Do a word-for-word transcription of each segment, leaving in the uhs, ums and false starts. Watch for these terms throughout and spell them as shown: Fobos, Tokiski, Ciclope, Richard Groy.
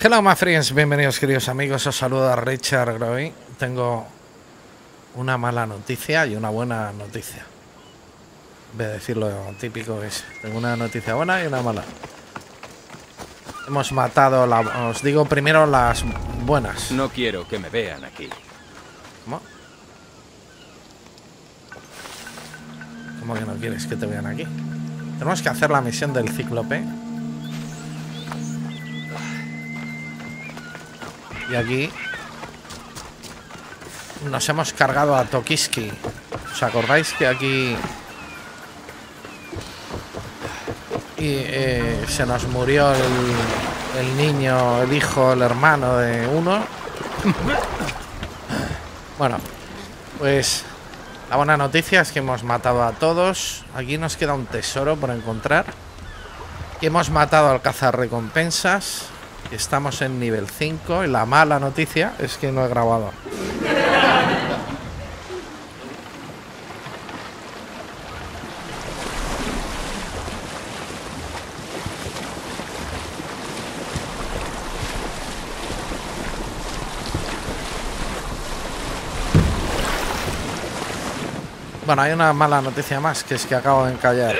Hello my friends, bienvenidos queridos amigos, os saluda Richard Groy. Tengo una mala noticia y una buena noticia. Voy a decir lo típico es, tengo una noticia buena y una mala. Hemos matado, la, os digo primero las buenas. No quiero que me vean aquí. ¿Cómo? ¿Cómo que no quieres que te vean aquí? Tenemos que hacer la misión del Ciclope. Y aquí nos hemos cargado a Tokiski. ¿Os acordáis que aquí y, eh, se nos murió el, el niño, el hijo, el hermano de uno? Bueno, pues la buena noticia es que hemos matado a todos. Aquí nos queda un tesoro por encontrar. Y hemos matado al cazarrecompensas. Estamos en nivel cinco y la mala noticia es que no he grabado. Bueno, hay una mala noticia más, que es que acabo de encallar.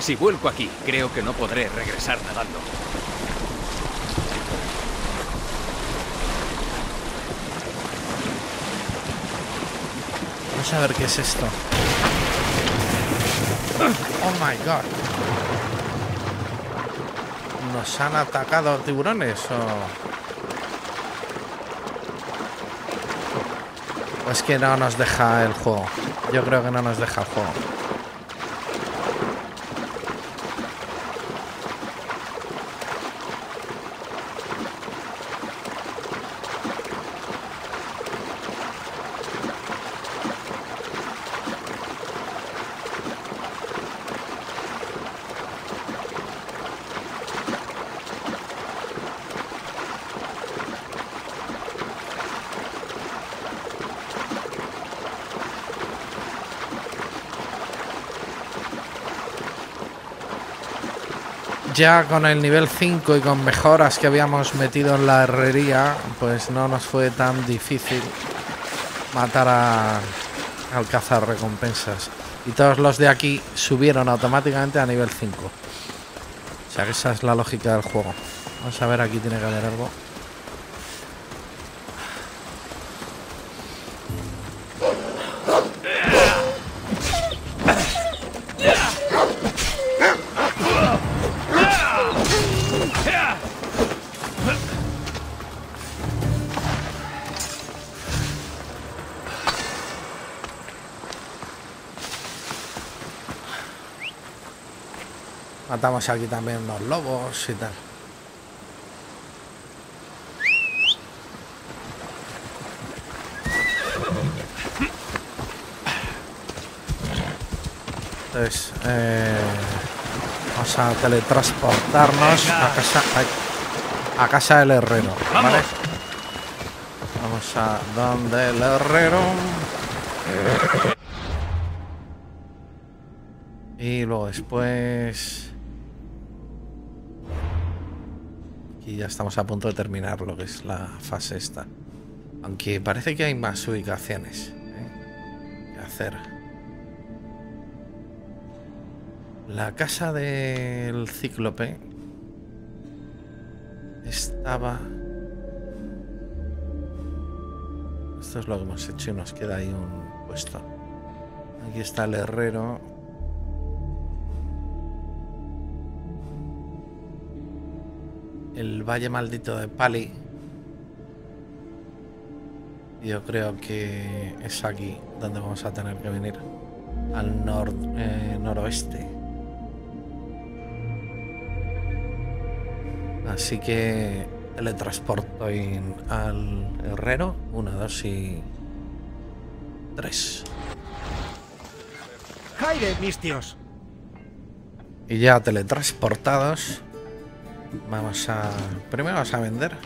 Si vuelco aquí, creo que no podré regresar nadando. Vamos a ver qué es esto. Oh my god. ¿Nos han atacado tiburones o...? Es que no nos deja el juego. Yo creo que no nos deja el juego. Ya con el nivel cinco y con mejoras que habíamos metido en la herrería, pues no nos fue tan difícil matar a, al cazarrecompensas. Y todos los de aquí subieron automáticamente a nivel cinco. O sea que esa es la lógica del juego. Vamos a ver, aquí tiene que haber algo. Matamos aquí también unos lobos y tal. Entonces, eh, vamos a teletransportarnos a casa, a, a casa del herrero, ¿vale? Vamos a donde el herrero. Y luego después... Y ya estamos a punto de terminar lo que es la fase esta. Aunque parece que hay más ubicaciones, ¿eh?, que hacer. La casa del Cíclope estaba... Esto es lo que hemos hecho y nos queda ahí un puesto. Aquí está el herrero. El valle maldito de Pali. Yo creo que es aquí donde vamos a tener que venir. Al nor eh, noroeste. Así que le transporto al herrero. Una, dos y... Tres. ¡Jaire, mis tíos! Y ya teletransportados... Vamos a... Primero vamos a vender.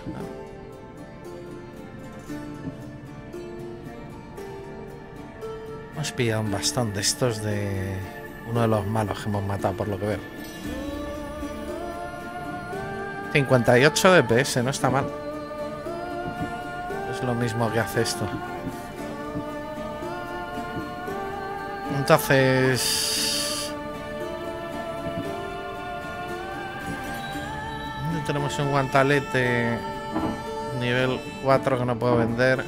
Hemos pillado un bastón de estos de... Uno de los malos que hemos matado, por lo que veo. cincuenta y ocho D P S, no está mal. Es lo mismo que hace esto. Entonces... tenemos un guantalete nivel cuatro que no puedo vender.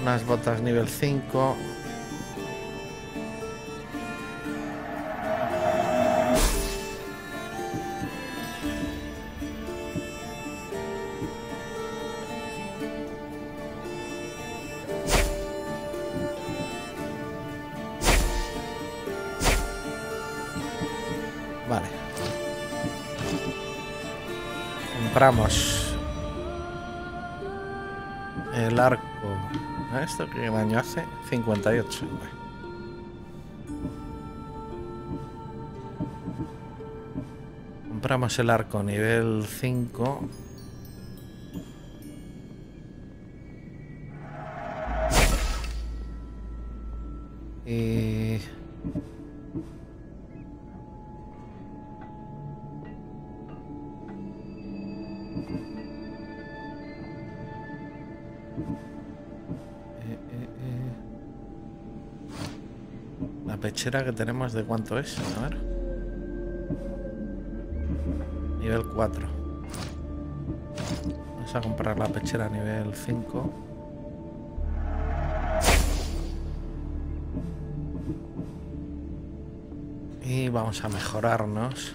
Unas botas nivel cinco. Vale. Compramos el arco. ¿Esto qué daño hace? cincuenta y ocho. Compramos el arco nivel cinco. Y... pechera que tenemos, ¿de cuánto es? A ver. Nivel cuatro. Vamos a comprar la pechera nivel cinco. Y vamos a mejorarnos.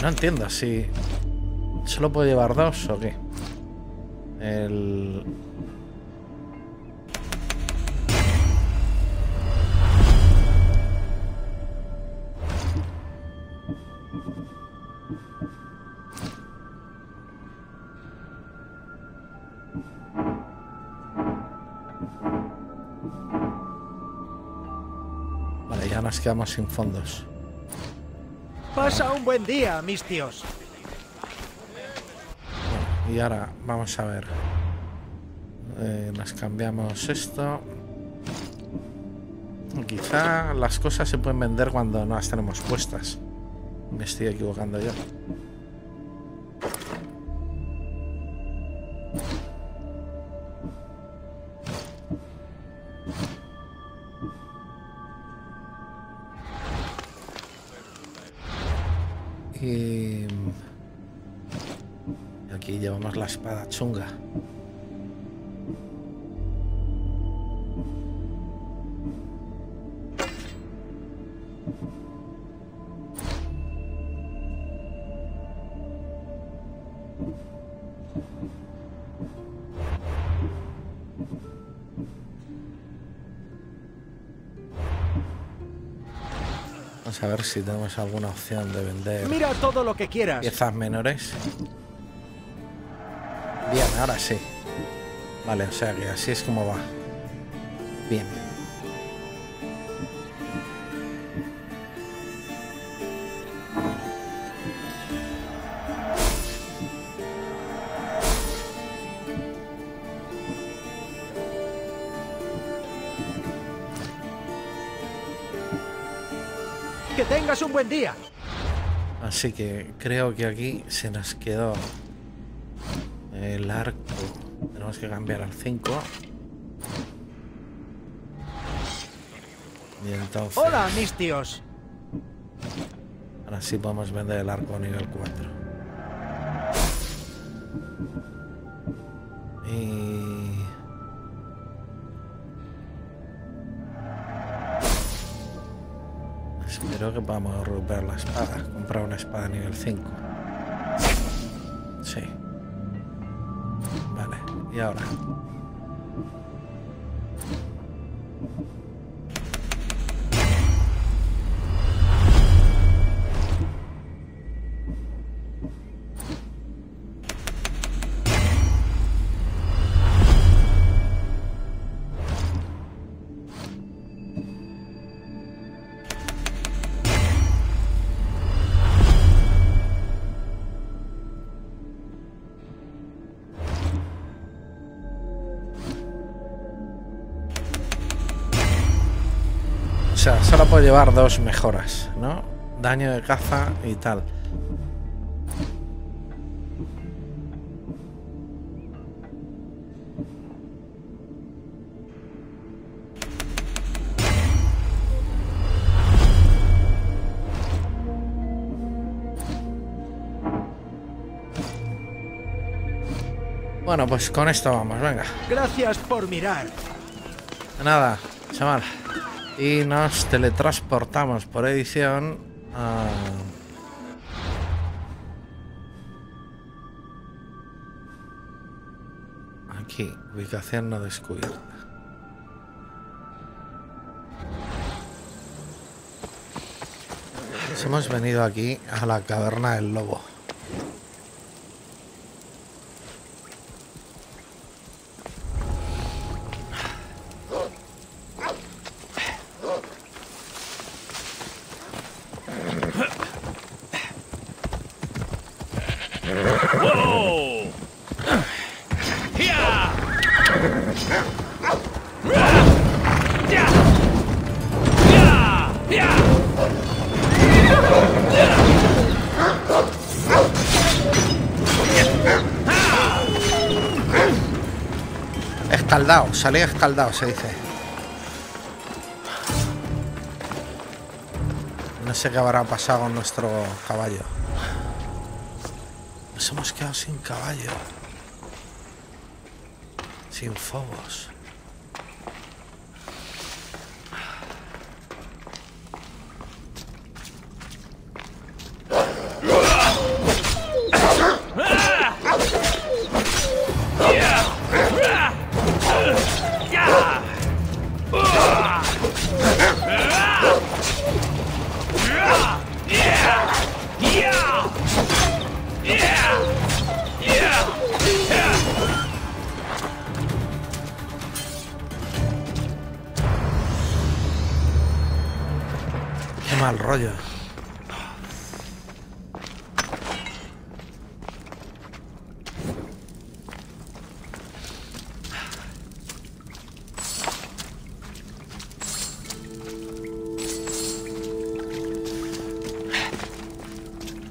No entiendo si solo puedo llevar dos o qué. El... Vale, ya nos quedamos sin fondos. Pasa un buen día, mis tíos. Y ahora vamos a ver. Eh, nos cambiamos esto. Quizá las cosas se pueden vender cuando no las tenemos puestas. Me estoy equivocando yo. Y aquí llevamos la espada chunga. A ver si tenemos alguna opción de vender. Mira todo lo que quieras. Piezas menores. Bien, ahora sí. Vale, o sea que así es como va. Bien. Tengas un buen día. Así que creo que aquí se nos quedó el arco. Tenemos que cambiar al cinco. Y entonces... Hola, mis tíos. Ahora sí podemos vender el arco a nivel cuatro. Y... espero que podamos romper la espada. Comprar una espada nivel cinco. Sí. Vale, y ahora. sea, solo puedo llevar dos mejoras, ¿no? Daño de caza y tal. Bueno, pues con esto vamos, venga. Gracias por mirar. Nada, chaval. Y nos teletransportamos por edición a... aquí, ubicación no descubierta. Nos hemos venido aquí a la caverna del lobo. Escaldado, salí escaldado, se dice. No sé qué habrá pasado con nuestro caballo. Nos hemos quedado sin caballo. Sin Fobos. Mal rollo.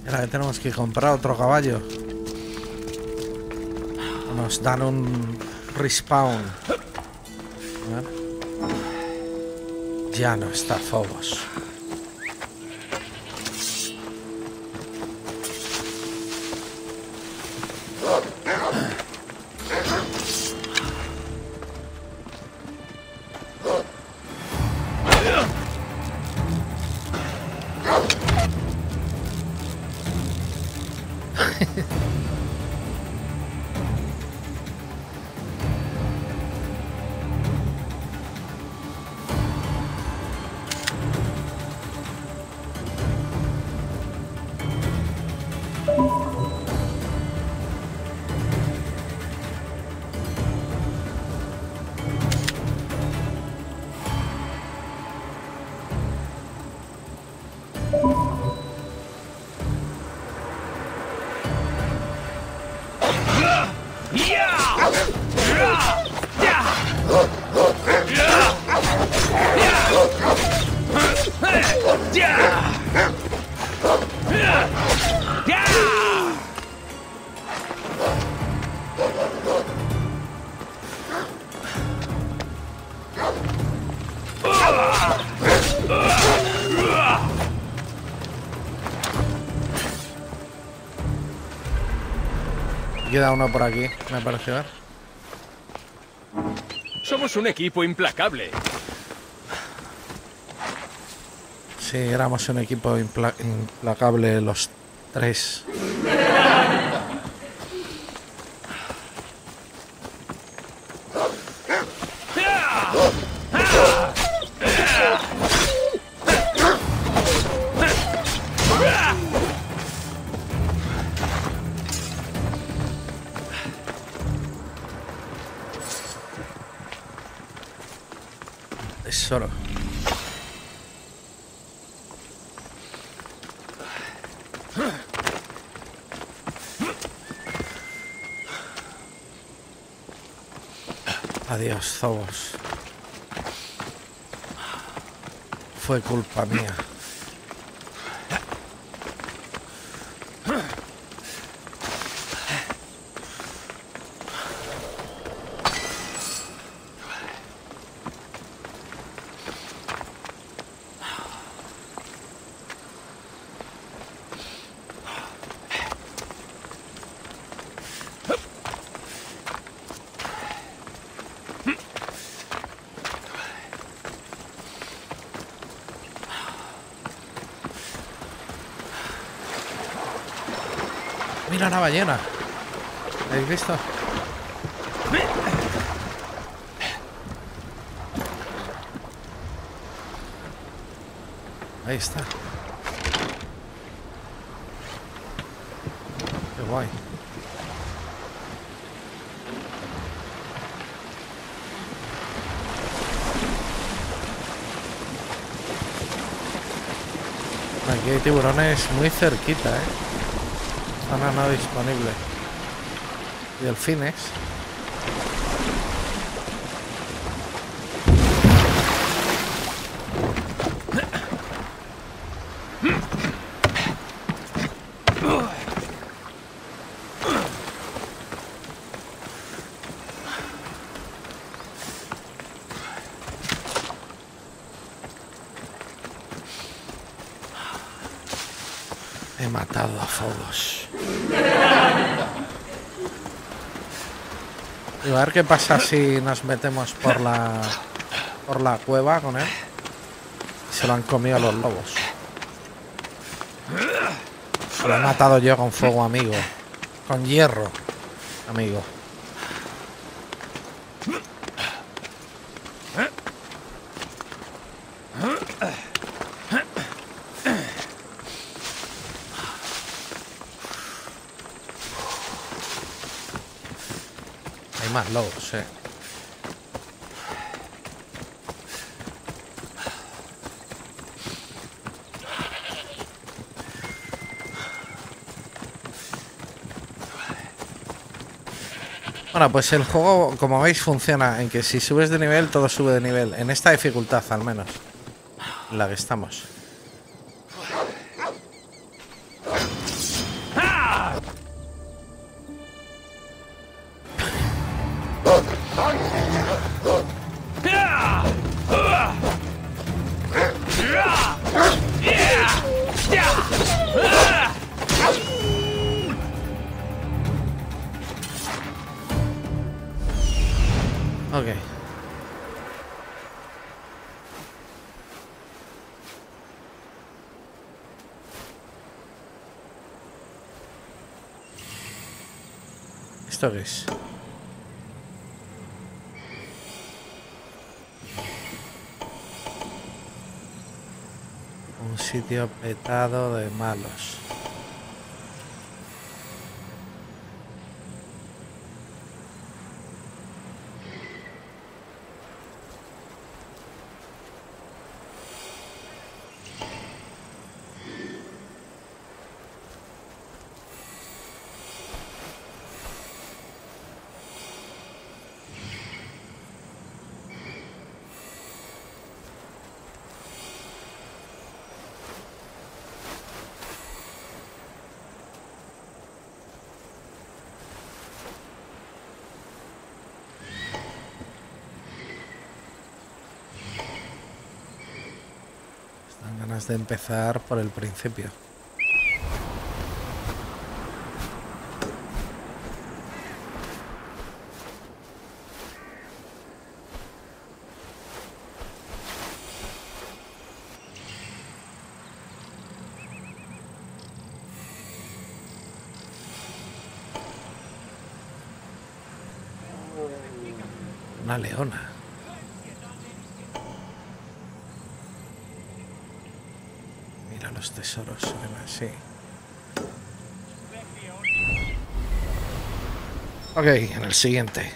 Ahora que tenemos que comprar otro caballo. Nos dan un respawn. Ya no está Fobos. Queda uno por aquí, me parece ver. Somos un equipo implacable. Sí, éramos un equipo impla implacable los tres. Tesoro. Adiós, Fobos. fue culpa mía. Mira una ballena. ¿La habéis visto? Ahí está. Qué guay. Aquí hay tiburones muy cerquita, ¿eh? Zona no disponible. Y delfines. He matado a Fobos. Y a ver qué pasa si nos metemos por la por la cueva con él. Se lo han comido los lobos. Se lo he matado yo con fuego, amigo. Con hierro, amigo. Más lobos, eh. Bueno, pues el juego, como veis, funciona en que si subes de nivel, todo sube de nivel. En esta dificultad, al menos. En la que estamos. Ok. ¿Esto qué es? Un sitio petado de malos. De empezar por el principio. Una leona. Los tesoros suenan así. Ok, en el siguiente.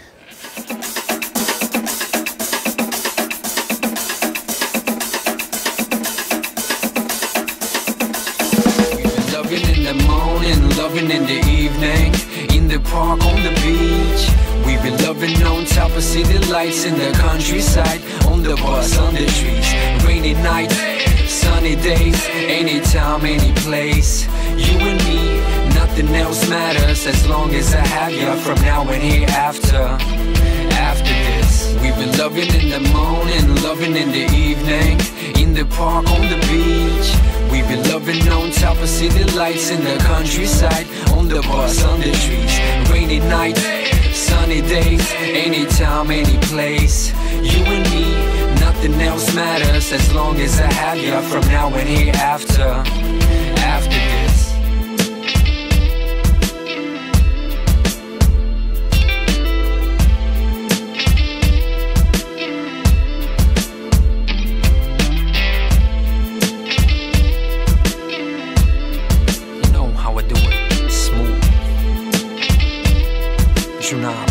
Loving in the morning, loving in the evening, in the park, on the beach. We've been loving on top of city lights in the countryside. underbar, under trees, rainy nights, sunny days, anytime, any place. You and me, nothing else matters as long as I have you from now and hereafter. After this, we've been loving in the morning, loving in the evening, in the park, on the beach. We've been loving on top of city lights, in the countryside, on the bus, on the trees, rainy nights, sunny days, anytime, any place. You and me, nothing else matters as long as I have you from now and hereafter. After this. Now